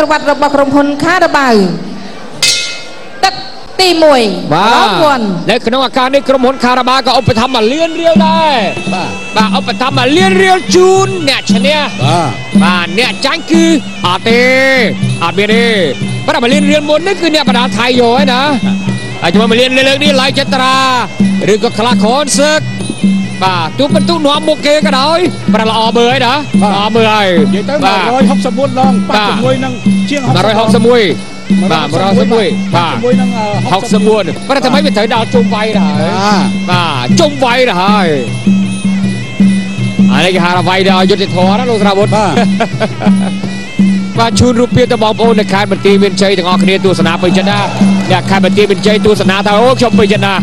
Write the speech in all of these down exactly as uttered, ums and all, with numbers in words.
Các bạn đọc bọc rộng hồn khá đọc bài Tất tì mùi Đó buồn Để cái nông ca này rộng hồn khá đọc bài Các ông phải thăm mà liên riêu đây Và ông phải thăm mà liên riêu chun Nè chân nè Và nè chán cứ Ở tê Ở bia đi Bắt đầu mà liên riêu muốn nít cứ nè bà đã thay rồi đó Chúng mà liên riêu đi lại chết ra Rừng có khá là khốn sức Và tôi vẫn tụ nó một cái cái đó Và là ọ bơi đó ọ bơi vậy tới mà rồi học sầm muôn lòng ba sầm muôi năng chiêng học rồi học sầm muôi và rồi sầm muôi và học sầm muôn và tại mấy vị thầy đào trung vay rồi và trung vay rồi ở đây cái hà vay đó dột thò đó luôn ra bột và chun rupee tao bóng ôn để khai bản tin bên chơi thằng họ kia tu sân á bây chân na để khai bản tin bên chơi tu sân á thao trong bây chân na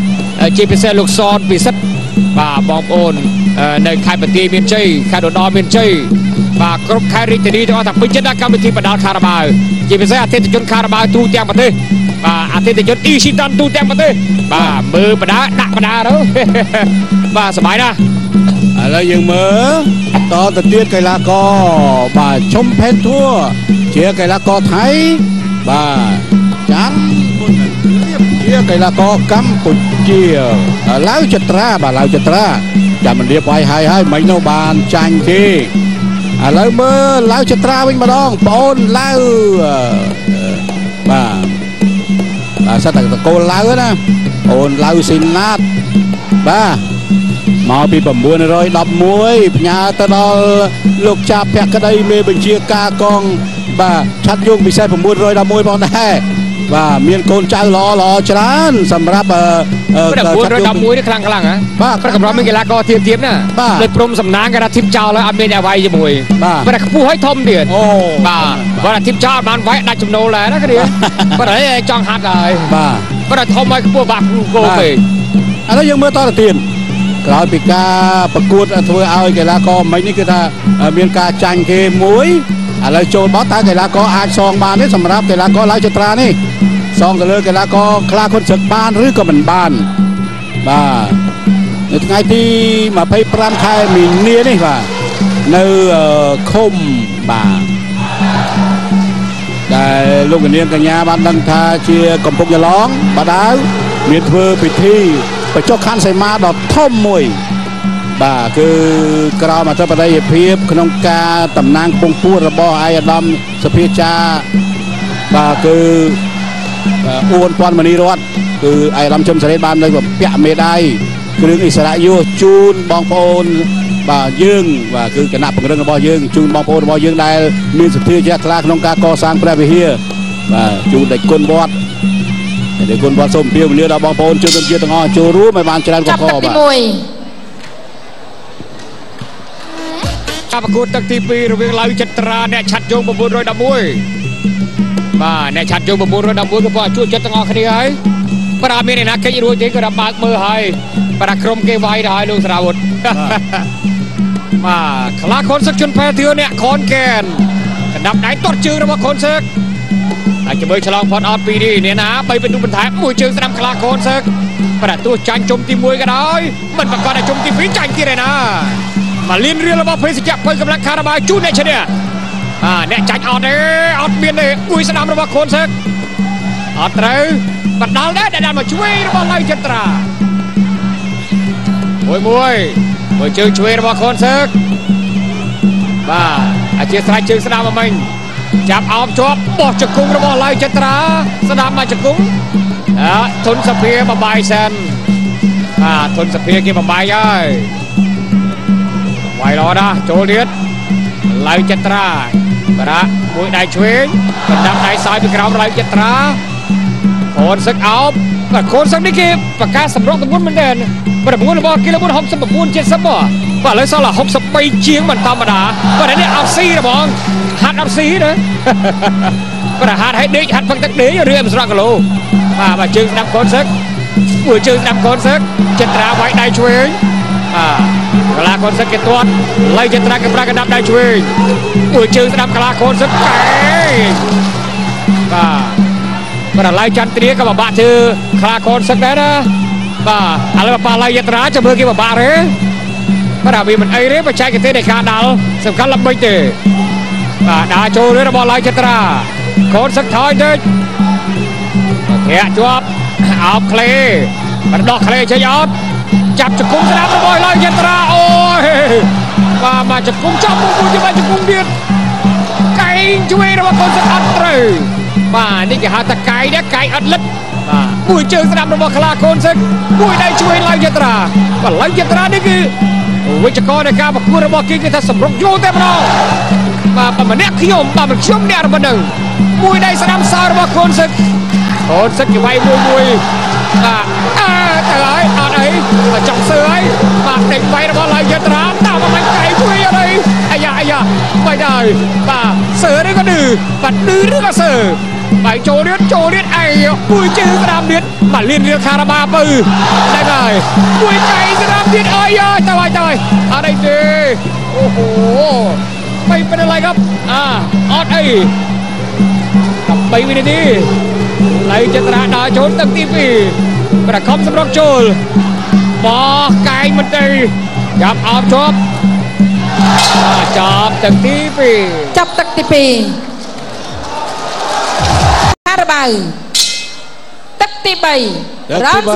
chỉ bị xe lục son bị sắt và bóng ôn nơi khai bản tin miền Tây khai đồn đo miền Tây và group khai riêng thì đi cho thằng Bình Chân đã cầm thì bản đảo Carabao chỉ biết rằng thế thì chốn Carabao tu tiệm bản thế và thế thì chốn Isitan tu tiệm bản thế và mưa bản đá nặng bản đá đó và sảng na là những mớ to từ tuyết cây lá cò và chôm phen thua chia cây lá cò Thái và chán chia cây lá cò Campuchia Lào Chật Ra và Lào Chật Ra chả mình điệp hoài hai hai mấy nô bàn tranh thì à lỡ mơ Lào Chật Ra bên mà đong bồn Lào và và sao thằng cô Lào đó bồn Lào xin nát ba màu bị bầm buồn rồi đập muối nhà ta đó lục chạp phe cái đây mê bình chia ca con và chặt nhung bị xe bầm buồn rồi đập muối bọn này và miền cồn trao lò lò chán sầm ráp ờ ờ cái đập đập muối nó khăng khăng á ba cái đập mình cái lá cò tiêm tiêm nè ba lên prom sầm nang cái đập tiêm trao rồi ăn bên nhà vay cho mùi ba cái đập phu hói thôm tiền ba và đập tiêm trao bán vay đặt chum nô là đó cái điều cái đấy chọn hạt rồi ba cái đập thôm ấy cái phu bạc vô về à nó dưng mưa to là tiền rồi bị ca bật cuột thôi ao cái lá cò mấy ní cái ta miền ca chanh cái muối à lời trộn bó tay cái lá cò ai sòng bàn đấy sầm ráp cái lá cò Lào Chật Ra níซองก็เลยกันละก็คลาคนศึกบ้านหรือก็เหมือนบ้านว่าในไงที่มาไปปรามใครมีเนียนี่ว่าเนื้อคมบ่าแต่ลุงกันเนียกันยาบ้านดันทาเชียกำปงยาล้องบ้าดาวเมียนเพื่อปิดที่ไปโจกขันใส่มาดอกท่อมมวยบ่าคือกล่าวมาเท่าประเดี๋ยวเพียบขนมกาตำนางปงปูระบอไอดอมสเปียจาบ่าคืออ้วนปอนมณีรอดคือไอ้ลำชมสาเรบานเลยแบบแปะเมได้คือเรื่องอิสระยูจูนบองปอนบ่ายึงว่าคือกระนับของเรื่องบ่อยึงจูนบองปอนบ่อยึงได้มีสุดที่จะคลาขนมกาก่อสร้างพระวิเฮียว่าจูนเด็กคนบอดเด็กคนบอดส้มเพียวเนื้อดาวบองปอนจูนต้นเชี่ยต่างอ้อจูรู้ไม่บานจะได้ก็พอบ่าประกุตักทีปีระเบียงลายวิจิตราเนี่ยชัดยงบบุญรอยดำมุ้ยบ่าเนี่ยชัดยงบบุญรอยดำมุ้ยก็พอช่วยจัดต่างอ้อคดีไอ้ปราเมนนักเกี่ยวรู้จริงก็ระบากมือให้ปรากรมเกวัยได้ลูกสาวดมาคลาคนสักชนแพเถือเนี่ยคอนแกนดับไหนตดจืดระบากคนสักอาจจะเบยฉลองพรออดปีดีเนี่ยนะไปเป็นดูบรรทัดมวยจืดนำคลาคนสักประตูจันจมตีมวยก็ได้มันประกอบในจมตีฝีจันกี่เลยนะมาเรียนเรียนระบบเพลสจับเพิ่มกำลังคาราบาจูนในเชนเนี่ยอ่าเนี่ยจัดออดเลยออดเบียนเลยอุ้ยสนามระบบโคนเซ็กออดเลยบัดดาวได้ได้ดันมาช่วยระบบไล่จันตราโวยมวยมวยเชิงช่วยระบบโคนเซ็กบ้าอาเจียสายเชิงสนามมาเองจับเอาจบบอกจักรุงระบบไล่จันตราสนามมาจักรุงอ่าทนสเปียร์มาบายเซนอ่าทนสเปียร์กี่มาบายยัยไว้รอนะโจเลียดไล่จัตราปะมวยได้ช่วยกระดับได้สายไปกระดับไล่จัตราโคนสักเอาปะโคนสักนิกิปะกาสำรองตะบุญมันเด่นปะตะบุญบอกกินตะบุญหกสิบบุญเจ็ดสิบบ่ปะเลยสละหกสิบไปเชียงมันธรรมดาปะเดี๋ยวนี้เอาซีนะบองหัดเอาซีนะปะหัดให้เด็กหัดฟังตักเด็กเรื่องสระกะโลปะมาเชิงนำโคนสักมวยเชิงนำโคนสักจัตราไว้ได้ช่วยอ่าคลาคนสักเกตตัวไล่จัตรากับปรากระดับได้ช่วยอุ้ยเชิงสนามคลาคนสักไก่ป่าป่าไล่จันทร์เตี้ยกับบ่าเธอคลาคนสักได้นะป่าอะไรป่าไล่จัตราจะเบอร์กี่บ่าเร่ป่าบีมันไอเร่ไปใช้กันเตะในคาดาวสำคัญลำใบเตะป่าดาโจเรื่องบอลไล่จัตรา โค้งสักทอยเดินแค่จวบเอาเคลมันดอกเคลชยอมจับจักกุ้งสนามตะบอยลอยยันตราโอ้ยมามาจักกุ้งจับมุมบุญจะมาจักกุ้งเดือดไก่ช่วยระวังคนสกัดเตยมานี่จะหาตะไก่นะไก่อัดลึกบุญเจอสนามตะบอยคลาโคนซึกบุญได้ช่วยลอยยันตราว่าลอยยันตรานี่คือวิจกรในการประกวดระบบกิจการสำรองโยเต็มเรามาประมาณนี้ขยมประมาณขยมเนี่ยระเบิดหนึ่งมวยได้สนามสาวระบบคนศึกคนศึกอยู่ไว้มวยมวยอ่าอ่าแต่ไรอ่าไหนจังเสือไอ้มาเด็กไว้ระบบลายเยตราตามมามันไก่ช่วยอะไรไอ้ยาไอ้ยาไม่ได้มาเสือได้ก็ดื้อปัดดื้อเรื่องเสือไปโจเรียนโจเรียนไอ้ปุยจื้อสนามเดือดมาเรียนเรียนคาราบาปือได้ไงปุยไก่สนามเดือดเอ้ยตายตายอะไรดีโอ้โหไม่เป็นอะไรครับอ่าออดไอ้กลับไปวินาทีไหลเจตนาดาโจนตั้งตีปีประคอมสำรองโจลปอไก่มันตีจับออมชอบจับตั้งตีปีจับตั้งตีปีទឹកទី3រ៉ោនស្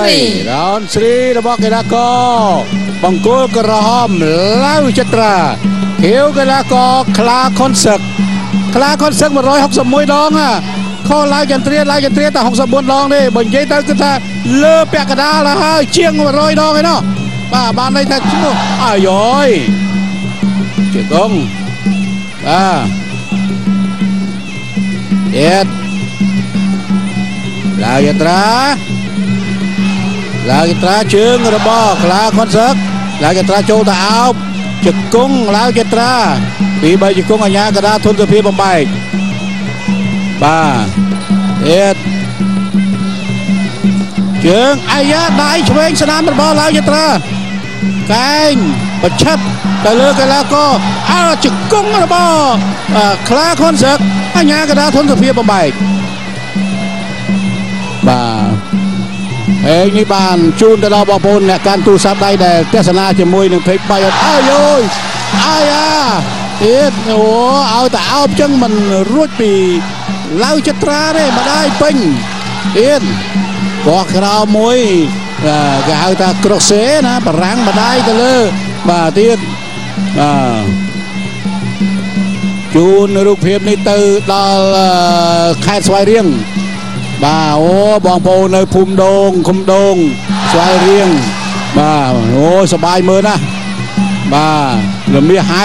រីរ៉ោនស្រីរបស់កីឡាករបង្គោលក្រហមឡាវចត្រាខៀវកីឡាករខ្លាខុនសឹកខ្លាខុនសឹកหนึ่งร้อยหกสิบเอ็ดដងខោឡាវចន្ទ្រាឡាវចន្ទ្រាតែหกสิบสี่ដងទេបើនិយាយទៅគឺថាលើពាក់កណ្ដាលហើយជាងหนึ่งร้อยដងឯណោះបាទបានន័យថាឈ្មោះអាយយជាដងបាទអេតลาเกตราลาเกตราเชิงระบอบลาคอนเสิร์ตลาเกตราโจตาเอาจักกุ้งลาเกตราปีใบจักกุ้งอัญญากระดาทุนกระพีบมใบบ้าเอ็ดเชิงอัญญาได้เชิงสนามระบอบลาเกตราแกงประชับแต่เลิกกันแล้วก็เอาจักกุ้งระบอบลาคอนเสิร์ตอัญญากระดาทุนกระพีบมใบบ่าเอ็งนี่บานจูนแต่เราบอกพูนเนี่ยการตู้ซับได้แต่เทศนาจะมวยหนึ่งเพลงไปอ้ายโย่อ้ายอ่ะเอ็ดโอ้เอาแต่เอาจังมันรูดปีเล่าจัตราเนี่ยมาได้เป่งเอ็ดบอกเรามวยก็เอาแต่กระเสนะปรังมาได้กันเลยบ่าเตี้ยบ่าจูนลูกเพียบนี่ตื่นตาแค่สวายเรียงบ่าโอ้บองโปในภูมิโดงคุมโดงสายเรียงบ่าโอ้สบายมือนะบ่าเหลือมีให้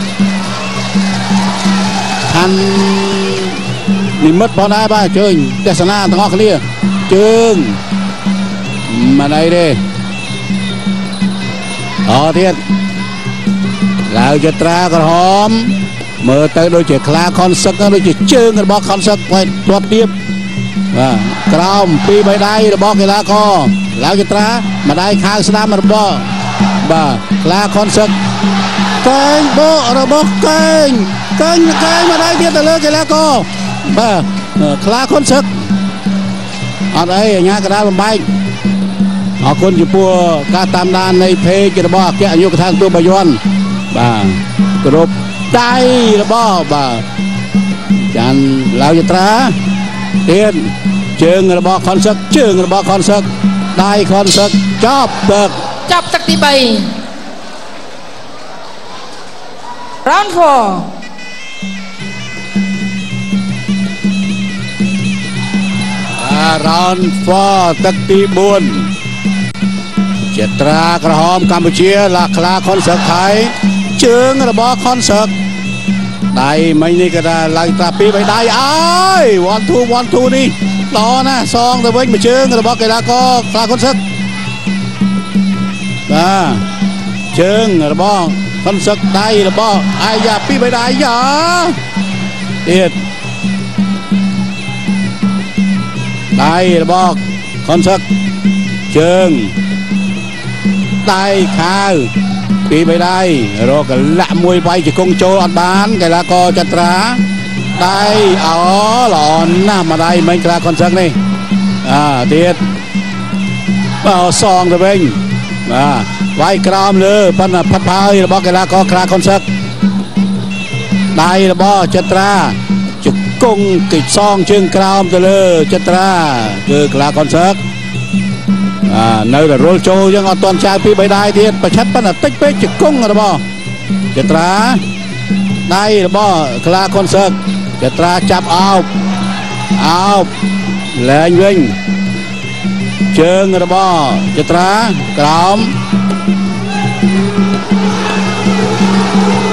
ทันนิมิตพอได้บ่าเจิงเทศนาทั้งออกนี่เจิงมาไหนเด้ต่อเทียนลาวจัตรากระหอมเมื่อเตยโดยเฉคลาคอนสักโดยเฉเจิงกันบอกคอนสักไว้ตัวเปียบกล้ามปีใบได้ระบอกกีฬาคอลาวจิตรามาได้ข้างสนามระบอกบ่าลาคอนเสิร์ตเก่งโบระบอกเก่งเก่งเก่งมาได้เดียวแต่เลิกกีฬาคอบ่าลาคอนเสิร์ตอะไรอย่างเงี้ยกระดาษมันใบขอบคุณจุปัวการตามดานในเพลงกระบอกแกอายุกระทางตัวบยอนบ่ากระบใจระบอกบ่าจันลาวจิตราเตียนเชิงระบบคอนเสิร์ตเชิงระบบคอนเสิร์ตได้คอนเสิร์ตจับเบิกจับตักตีใบร้อนฟอร้อนฟอตักตีบุญเจตรากระหอมกัมพูชีลาคลาคอนเสิร์ตไทยเชิงระบบคอนเสิร์ตได้ไม่นี่ก็ได้ลายตาปีไปได้ไอ้วันทูวันทูนี่ต่อนะซองตะเว้งมาเชิงระบอกกีฬาก็คลาคอนเสิร์ตนะเชิงระบอกคอนเสิร์ตได้ระบอกไอ้ยาปีไปได้ยาเด็ด tay là bọt con sực chừng tay khao đi bay đây rồi cái lạ mùi bay chỉ công châu ăn bán cái là co chặt rá đây ó lòn nằm ở đây mình là con sực này à tiệt bảo song rồi mình à vai cam nữa pan pan pao là bọt cái là co là con sực đây là bọt chặt rá cung kịch song chương cam từ lơ chặt ra từ là con sực à nơi là rô châu nhưng toàn trai phi bay đai thiệt và chắc là tích bê trực cung rồi bò chặt ra đây là bò là con sực chặt ra chạp ao ao là anh Vinh chương rồi bò chặt ra cám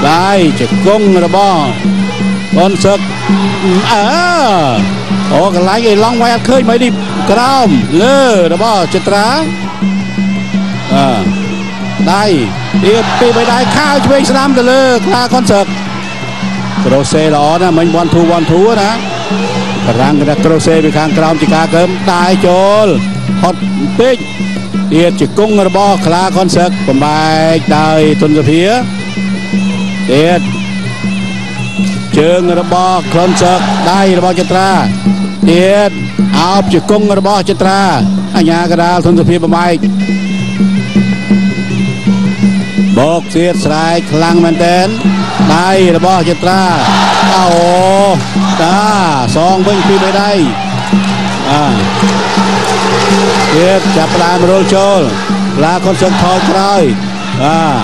đây trực cung rồi bò con sực à ô cái lái cái long quay khơi mấy đi cam lơ đó bò chật ra à đây điệp đi mấy đai khao cho anh nam từ lơ là con sực croce đó nè mình bòn thua bòn thua nè răng cái croce bị khang cam chỉ cá cơm tai chồi hot pink điệp chỉ cung rồi bò là con sực bầm bài đời tuần giờ phía điệp chương rồi bò con sực đây rồi bò chật ra điệt áo chỉ cung rồi bò chật ra anh nhà cái đào thôn phía bên mai bọc xiết sài khang men tên đây rồi bò chật ra áo ta song bên phía bên đây à điệt chặt lại rồi chôn là con sực thoi trời à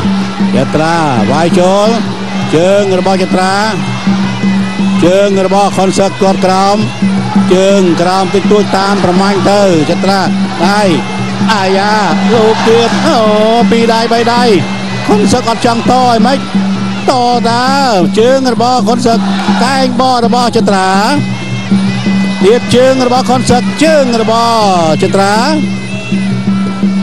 chật ra vai chôn chương rồi bò chật ra chương rồi bò con sực cột cam chương cam tít tuôi tamประมาณเตอร์จัตราได้อายาลูกเดือดโอ้ปีได้ใบได้คนสกัดจังต่อยไหมต่อตาchương rồi bò con sựcแกงบอระบอจัตราเรียบchương rồiบอคนสกchương rồiบอจัตรา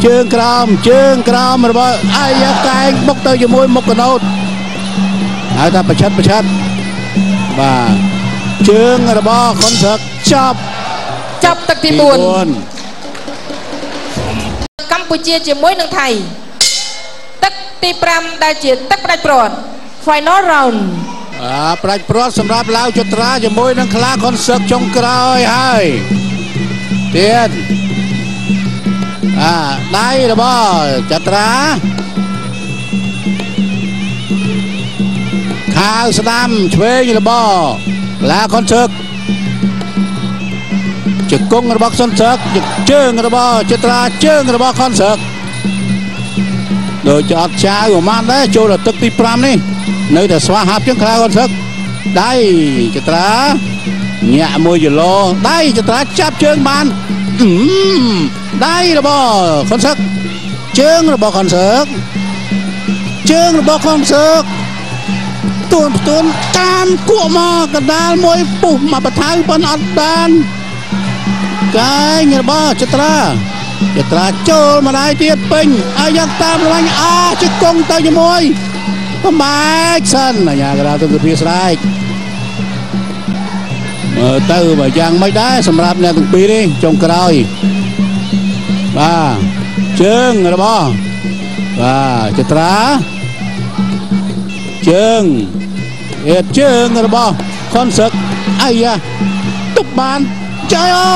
chươngกรามchươngกรามระบออายาแกงบกเตอร์อยู่มวยมกกระโดดเอาตาประชัดประชัดมาชื่องระบอคอนเสิร์ตจับจับตักทีบุญกัมพูชีจะมวยนังไทยตักทีพรำได้จีตักประโปรดไฟนอลรอนอ่าประโปรดสำหรับลาวจุตราจะมวยนังคลาคอนเสิร์ตจงกรอยให้เตียนอ่าได้ระบอจุตราข้าวสนามช่วยระบอลาคอนเสิร์ตจุดกงระบอคอนเสิร์ตจุดเชิงระบอจุดราเชิงระบอคอนเสิร์ตโดยจอดชายของมันได้โจระตึกตีพรำนี่ในแต่สวาหับจังคลาคอนเสิร์ตได้จุดราแง่มวยอยู่โลได้จุดราจับเชิงมันได้ระบอคอนเสิร์ตเชิงระบอคอนเสิร์ตเชิงระบอคอนเสิร์ตตัวตัวการกลัวมากระดานมวยปุ่มมาประทายบนอัดดานไก่เงาบ้าจัตราจัตราโจลมาได้เตียปิงอายักตามระวังอาจิกงตายมวยก็มาสันอย่ากระดานตัวเพียสไรเมื่อเตอมายังไม่ได้สำหรับเนี่ยตุกปีนี่จงกระไรบ้าเชิงเงาบ้าบ้าจัตราเชิงเอ็ดเชิงกระบอกคอนเสิร์ตไอ้ยะตุ๊บบานใจโอ้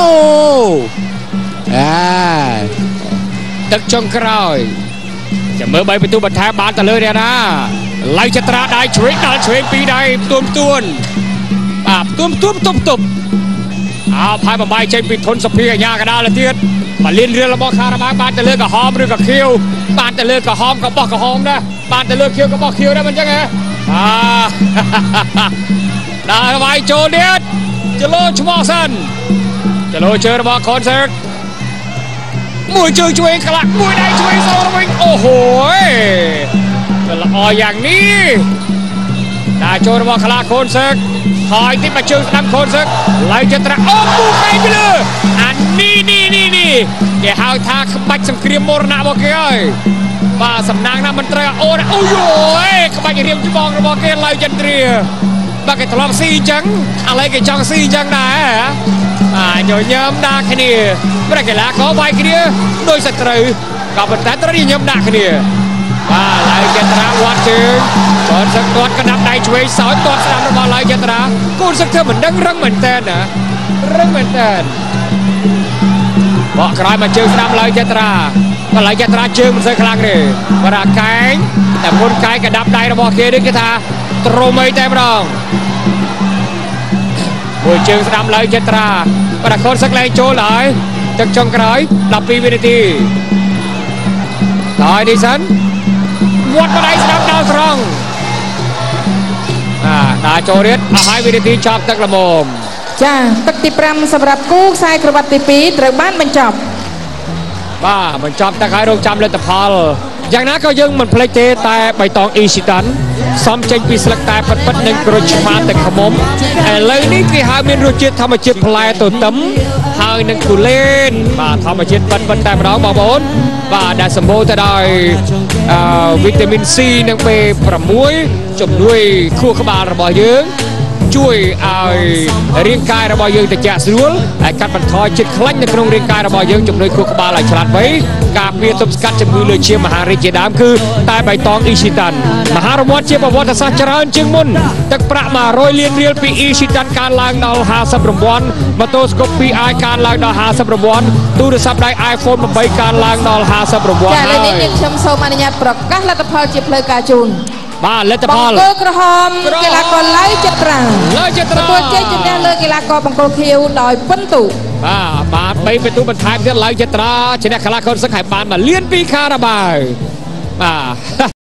ตึกจงกรอยจะเมื่อใบประตูบันท้ายบานแต่เลยเนี่ยนะไล่ชะตราได้เฉยได้เฉยปีได้ตุ่มตุ่นปาบตุ่มตุ่มตุ่มตุ่มเอาพายมาใบใจปิดทนสะเพียยากระดาละเทียดมาเล่นเรือระบอกคาราบาบานแต่เลยกับหอมเรือกับเคี้ยวบานแต่เลยกับหอมกับบอกกับหอมนะบานแต่เลือกเคียวก็บอกเคียวได้มันยังไงอ่าได้ไว้โจเดชจะโลชวอสันจะโลเชิญบอกคอนเสิร์ตมวยเชิงช่วยกลักมวยได้ช่วยโซลวิงโอ้โหจะละออย่างนี้ได้โจบอกคลาคอนเสิร์ตถอยที่มาเชิงนำคอนเสิร์ตไล่จะตระโอ้ปูไกไปเลยอันนี้นี่นี่นี่เดี๋ยวหาทางขบัดสังเครียมมรณะบอกเอ้ยบ้าสำนักนะมันเตะโอ้ยโอ้ยขบายเรียมจุบองระบอกเกลไลจันเตรีย บักเก็ตลอมซีจังอะไรกันจังซีจังได้อ่าโยนยำได้แค่นี้ไม่ได้แค่ละขอไปแค่นี้โดยสัตย์กับแต่ตอนนี้ยำได้แค่นี้อ่าไหลเจตนาวัดจึงตอนสักตอนกระดับในช่วยสอนตอนสนามระบายไหลเจตนากูสักเธอเหมือนดังเรื่องเหมือนแตนนะเรื่องเหมือนแตนเบาะกลายมาเจอสนามไหลเจตนาก็ไหลเจตนาเจอมันเสียครั้งหนึ่งกระดาษแข็งแต่คนไกลกระดับในระบายเกดึกตาตรงไม่เต็มรองบุยเชิงสนามไหลเจตราประดักคนสักแรงโจไหลจากจงกระไรดับปีวินาทีต่อยดิฉันวัดมาได้สนามดาวตรองอ่าตาโจเรียดอาหายวินาทีชอบตักละมมจ้าปฏิปรำสำหรับกู้สายกระบัดตีปีตรึกบ้านบรรจบบ้าบรรจบตะไคร้โรงจำเลตพาลอย่างนั้นก็ยังมันเพลเจแต่ใบตองอีสิตันซ้อมเจนปีสลักแต่ปัดปัดหนึ่งกระชับมาแต่ขมมไอ้เลยนี่ที่หาเมียนรู้จิตทำมาจิตพลายตัวตั้มหางนั่งกูเล่นมาทำมาจิตปัดปัดแต่มาร้องบอบอนมาได้สมบูรณ์แต่ได้วิตามินซีนั่งไปประมุยจมด้วยคู่ขบาระบายเยอะช่วยเอาเรียงกายระบายเยอะแต่แจกสู้การบรรทอนจิตคลั่งในกรงเรียงกายระบายเยอะจมด้วยคู่ขบาหลายฉลาดไว้กาเปียตบสกัดจะมือเลือเชียมหาริจดามคือตายใบตองอีชิตันมหารมวดเชียประวัติศาสตร์เจริญจึงมุนตักประมาโรยเลียนเรียลปีอีชิตันการลางดาวหาสับรมวันมาโตสกปีไอการลางดาวหาสับรมวันตู้ดับได้ไอโฟนมาใบการลางดาวหาสับรมวันแต่ในนี้ยังชมโซมานิยัตประกาศรัฐพลจิเพลกาจูนบ้านเลตพอลบังโกกระหอมกีฬากรไล่จัตราไล่จัตราตัวเจ๊จุดแดงเลยกีฬากรบังโกเคียวดอยปั้นตู่บ้าบ้าไปเป็นตัวบรรทายเพื่อไล่จัตราชนะคลาคนสังหารบ้านมาเลี้ยนปีคาราบายบ้า